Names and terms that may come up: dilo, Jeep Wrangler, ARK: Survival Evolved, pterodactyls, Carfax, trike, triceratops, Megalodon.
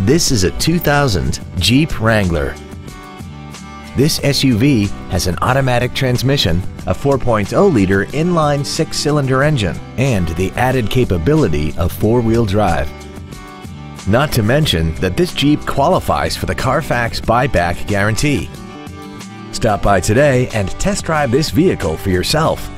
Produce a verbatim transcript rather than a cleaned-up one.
This is a two thousand Jeep Wrangler. This S U V has an automatic transmission, a four point oh liter inline six-cylinder engine, and the added capability of four-wheel drive. Not to mention that this Jeep qualifies for the Carfax buyback guarantee. Stop by today and test drive this vehicle for yourself.